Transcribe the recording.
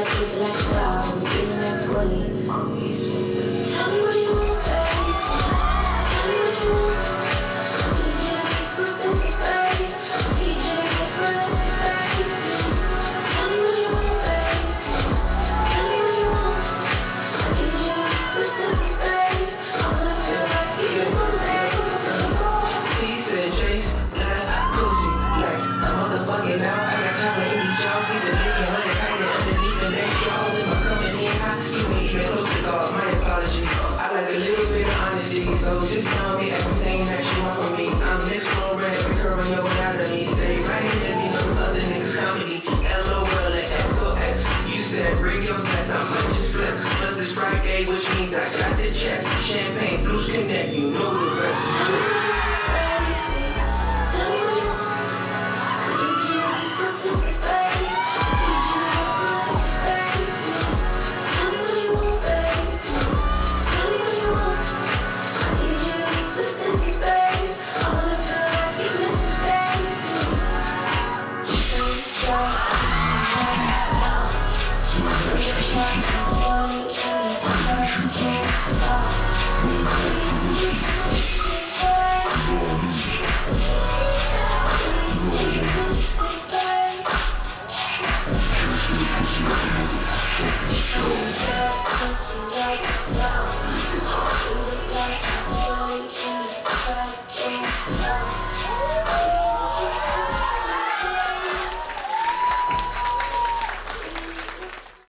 just let you out. I'm feeling like a bully. Tell me what you want, baby. Tell me what you want. I need you to be specific, baby. I need you to get prolific, baby. Tell me what you want, baby. Tell me what you want. I need you to be specific, baby. I wanna feel like you're something. Piece of trace, that pussy, like a motherfucking now. I got power in these jobs, keep the nigga money tighter underneath the neck. Y'all if I'm coming in high, you ain't even close to God. My apology. I like a little bit of honesty, so just tell me everything that you want from me. I'm this one red, recurring your anatomy. Say right here, these other niggas comedy. LOL and XOX. You said bring your flex, I'm gonna just flex. Plus it's Friday, which means I got to check. Champagne, flus connect, you know the rest. Tell me what you want. Specific, baby. I need you to love, baby. Tell me what you want, baby. Tell me what you want. I need you to be specific, baby. I wanna feel like you miss it, baby. Please stop. Now, I feel like I'm falling in the back door.